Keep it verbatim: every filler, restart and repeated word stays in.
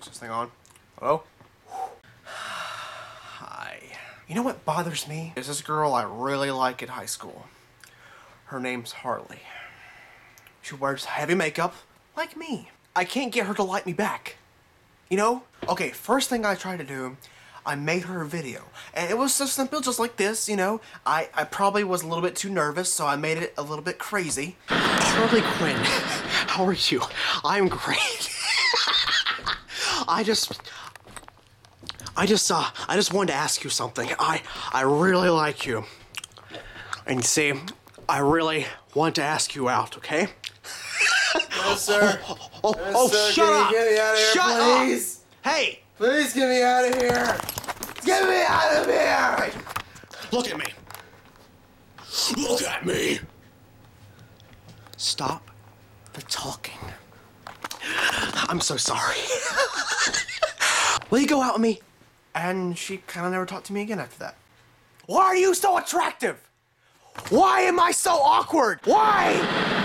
Is this thing on? Hello? Hi. You know what bothers me? Is this girl I really like at high school. Her name's Harley. She wears heavy makeup, like me. I can't get her to like me back. You know? Okay, first thing I tried to do, I made her a video. And it was so simple, just like this, you know? I, I probably was a little bit too nervous, so I made it a little bit crazy. Harley Quinn, how are you? I'm great. I just... I just, uh, I just wanted to ask you something. I, I really like you. And see, I really want to ask you out, okay? Yes, sir. Oh, oh, oh, yes, oh sir. Shut up! Get me out of here, shut please! Up. Hey! Please get me out of here! Get me out of here! Look at me. Look at me! Stop the talking. I'm so sorry. Will you go out with me? And she kind of never talked to me again after that. Why are you so attractive? Why am I so awkward? Why?